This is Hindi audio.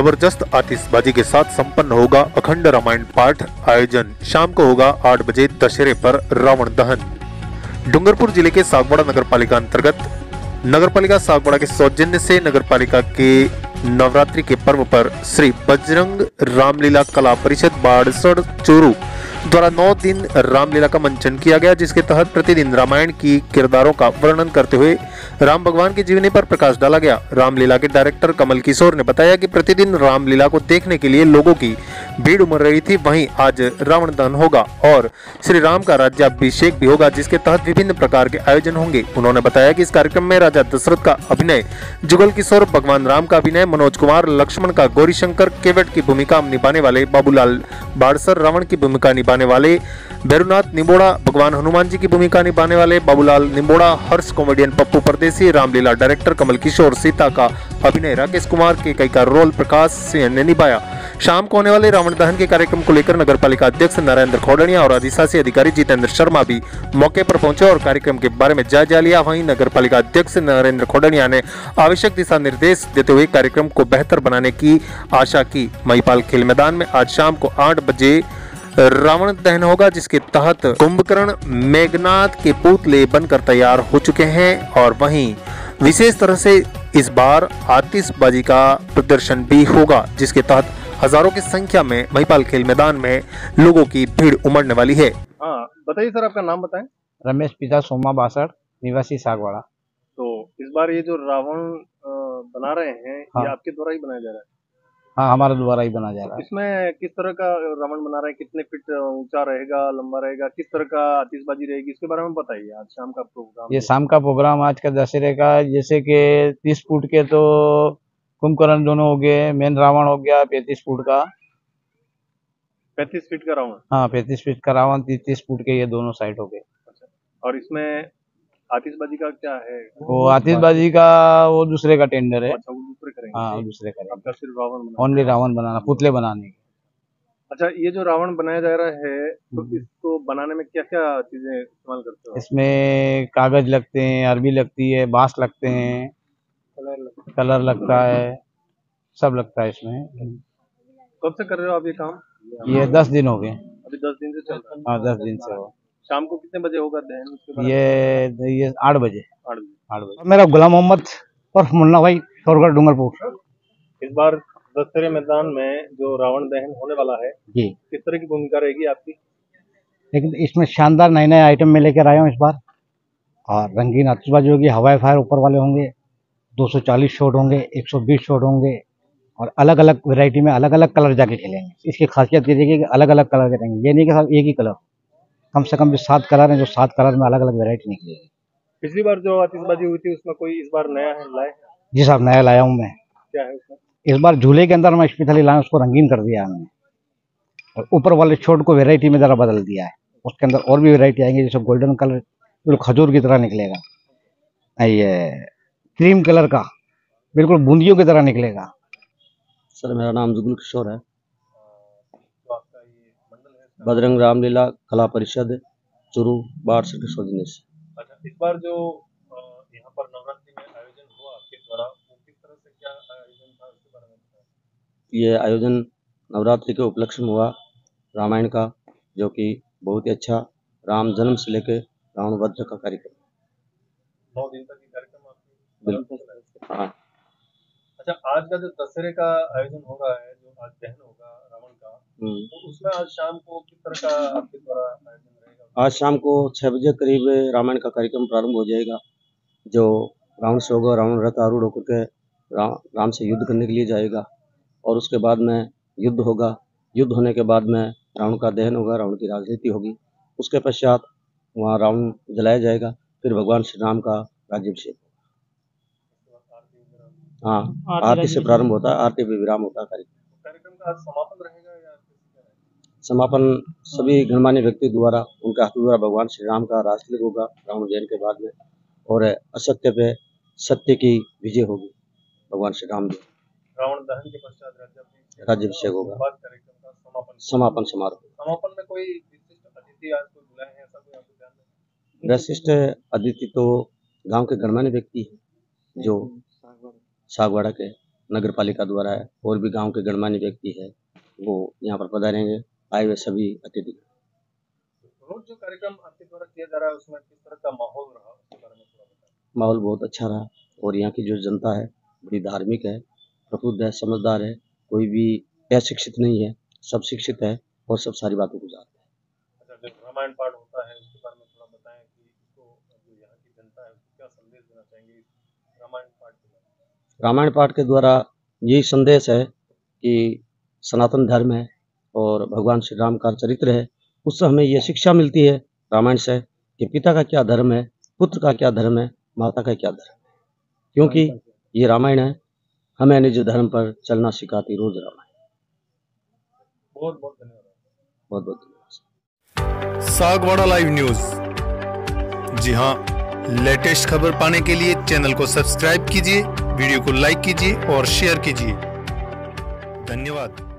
जबरदस्त आतिशबाजी के साथ संपन्न होगा अखंड रामायण पाठ। आयोजन शाम को होगा 8 बजे दशहरे पर रावण दहन। डूंगरपुर जिले के सागवाड़ा नगर पालिका अंतर्गत नगर पालिका सागवाड़ा के सौजन्य से नगर पालिका के नवरात्रि के पर्व पर श्री बजरंग रामलीला कला परिषद बाढ़सर चूरु द्वारा 9 दिन रामलीला का मंचन किया गया, जिसके तहत प्रतिदिन रामायण की किरदारों का वर्णन करते हुए राम भगवान की जीवनी पर प्रकाश डाला गया। रामलीला के डायरेक्टर कमल किशोर ने बताया कि प्रतिदिन रामलीला को देखने के लिए लोगों की भीड़ उमड़ रही थी। वहीं आज रावण दहन होगा और श्री राम का राज्याभिषेक भी होगा, जिसके तहत विभिन्न प्रकार के आयोजन होंगे। उन्होंने बताया कि इस कार्यक्रम में राजा दशरथ का अभिनय, जुगल किशोर भगवान राम का अभिनय, मनोज कुमार लक्ष्मण का, गौरीशंकर केवट की भूमिका निभाने वाले, बाबूलाल बाढ़सर रावण की भूमिका निभाने वाले, भेरुलाल निंबोडा भगवान हनुमान जी की भूमिका निभाने वाले, बाबूलाल निंबोडा, हर्ष कॉमेडियन पप्पू परदेशी, रामलीला डायरेक्टर कमल किशोर, सीता का अभिनय राकेश कुमार, के का रोल प्रकाश सिंह ने निभाया। शाम को होने वाले रावण दहन के कार्यक्रम को लेकर नगर पालिका अध्यक्ष नरेंद्र खोडनिया और अधिशासी अधिकारी जितेंद्र शर्मा भी मौके पर पहुंचे और कार्यक्रम के बारे में जायजा लिया। वहीं नगर पालिका अध्यक्ष नरेंद्र खोडनिया ने आवश्यक दिशा निर्देश देते हुए कार्यक्रम को बेहतर बनाने की आशा की। महिपाल खेल मैदान में आज शाम को 8 बजे रावण दहन होगा, जिसके तहत कुंभकरण मेघनाथ के पुतले बनकर तैयार हो चुके हैं और वहीं विशेष तरह से इस बार आतिशबाजी का प्रदर्शन भी होगा, जिसके तहत हजारों की संख्या में महिपाल खेल मैदान में लोगों की भीड़ उमड़ने वाली है। बताइए सर, आपका नाम बताएं। रमेश, पिता सोमा बासण, निवासी सागवाड़ा। तो इस बार ये जो रावण बना रहे हैं, हाँ। ये आपके द्वारा ही बनाया जा रहा है? हाँ, हमारे द्वारा ही बनाया जा रहा है। इसमें किस तरह का रावण बना रहे हैं, कितने फीट ऊंचा रहेगा, लंबा रहेगा, किस तरह का आतिशबाजी रहेगी, इसके बारे में बताइए। आज शाम का प्रोग्राम, ये शाम का प्रोग्राम आज का दशहरे का, जैसे के 30 फुट के तो कुंभकरण दोनों हो गए, मेन रावण हो गया 35 फुट का, 35 फीट का रावण, हाँ 35 फीट का रावण, 30 फुट के ये दोनों साइड हो गए। अच्छा। और इसमें आतिशबाजी का क्या है? वो आतिशबाजी का वो दूसरे का टेंडर है। अच्छा, वो दूसरे करेंगे। हाँ, दूसरे करेंगे, सिर्फ रावण बनाना, ओनली रावण बनाना, पुतले बनाने के। अच्छा, ये जो रावण बनाया जा रहा है तो इसको बनाने में क्या क्या चीजें इस्तेमाल करते हो? इसमें कागज लगते हैं, अरबी लगती है, बांस लगते हैं, कलर लगता है, सब लगता है इसमें। कब से कर रहे हो आप ये काम? ये 10 दिन हो गए। अभी 10 दिन से चल रहा है? हाँ, 10 दिन से हो। शाम को कितने बजे होगा दहन? ये 8 बजे। 8 बजे। मेरा गुलाम मोहम्मद और मुन्ना भाई, शोरगढ़ डूंगरपुर। इस बार दशहरे मैदान में जो रावण दहन होने वाला है, किस तरह की भूमिका रहेगी आपकी? लेकिन इसमें शानदार नए नए आइटम में लेकर आया हूँ इस बार, और रंगीन आतिशबाजी होगी, हवाई फायर ऊपर वाले होंगे, 240 शॉट होंगे, 120 शॉट होंगे, और अलग अलग वैरायटी में अलग अलग कलर जाके खेलेंगे। इसकी खासियत ये रहेगी कि अलग अलग कलर करेंगे, ये नहीं कि सब एक ही कलर, कम से कम जो 7 कलर हैं, जो 7 कलर में अलग अलग वैरायटी निकलेगी। पिछली बार जो आतिशबाजी हुई थी उसमें कोई इस बार नया है लाए? जी साहब, नया लाया हूँ मैं। क्या है उसमें? इस बार झूले के अंदर मैं स्पेशली लाया, उसको रंगीन कर दिया हमने, और ऊपर वाले शॉट को वेरायटी में ज़रा बदल दिया है। उसके अंदर और भी वेरायटी आएंगी, जैसे गोल्डन कलर बिल्कुल खजूर की तरह निकलेगा, ये क्रीम कलर का बिल्कुल बूंदियों की तरह निकलेगा। सर, मेरा नाम जुगल किशोर है, बजरंग रामलीला कला परिषद चूरू बाढ़सर के सौजन्य से। अच्छा, इस बार जो यहाँ पर नवरात्रि में आयोजन हुआ आपके द्वारा, वो किस तरह से क्या आयोजन था, उसके बारे में बताएं। ये आयोजन नवरात्रि के उपलक्ष्य में हुआ रामायण का, जो कि बहुत ही अच्छा, राम जन्म से लेके रावण वध का कार्यक्रम, 9 दिन तक बिल्कुल। हाँ। अच्छा, आज का जो दशहरे का आयोजन हो रहा है, जो आज दहन होगा रावण का, तो उसमें आज शाम को किस तरह का आपके द्वारा आयोजन रहेगा? आज शाम को 6 बजे करीब रामायण का कार्यक्रम प्रारंभ हो जाएगा, जो रावण से होगा। रावण रथ आरूढ़ होकर के राम से युद्ध करने के लिए जाएगा, और उसके बाद में युद्ध होगा। युद्ध होने के बाद में रावण का दहन होगा, रावण की राजनीति होगी, उसके पश्चात वहाँ रावण जलाया जाएगा, फिर भगवान श्री राम का राज्याभिषेक। हाँ, आरती से प्रारंभ होता है, आरती पे विराम होता है। कार्यक्रम का समापन रहेगा या समापन सभी गणमान्य व्यक्ति द्वारा, उनके हाथों द्वारा भगवान श्री राम का राजलीक होगा रावण दहन के बाद में, और असत्य पे सत्य की विजय होगी। भगवान श्री राम जी रावण दहन के पश्चात राज्याभिषेक होगा, समापन समारोह। समापन में कोई विशिष्ट अतिथि आज को बुलाए हैं, ऐसा कोई आपको ध्यान में? विशिष्ट अतिथि तो गाँव के गणमान्य व्यक्ति है, जो सागवाड़ा के नगर पालिका द्वारा है और भी गांव के गणमान्य व्यक्ति है वो यहाँ पर पधारेंगे, आए हुए सभी अतिथि। जो कार्यक्रम आपके द्वारा किया जा रहा है उसमें किस तरह का माहौल रहा, उसके बारे में थोड़ा बताएं। माहौल बहुत अच्छा रहा और यहाँ की जो जनता है बड़ी धार्मिक है, प्रबुद्ध है, समझदार है, कोई भी अशिक्षित नहीं है, सब शिक्षित है और सब सारी बातों को जानते हैं। अच्छा, जब रामायण पाठ होता है उसके बारे में थोड़ा बताएं कि इसको जो यहाँ की जनता है उसको क्या संदेश देना चाहेंगे रामायण पाठ के द्वारा। रामायण पाठ के द्वारा यही संदेश है कि सनातन धर्म है और भगवान श्री राम का चरित्र है, उससे हमें यह शिक्षा मिलती है रामायण से कि पिता का क्या धर्म है, पुत्र का क्या धर्म है, माता का क्या धर्म है, क्योंकि ये रामायण है हमें निज धर्म पर चलना सिखाती रोज रामायण। बहुत बहुत धन्यवाद, बहुत बहुत धन्यवाद। सागवाड़ा लाइव न्यूज, जी हाँ, लेटेस्ट खबर पाने के लिए चैनल को सब्सक्राइब कीजिए, वीडियो को लाइक कीजिए और शेयर कीजिए। धन्यवाद।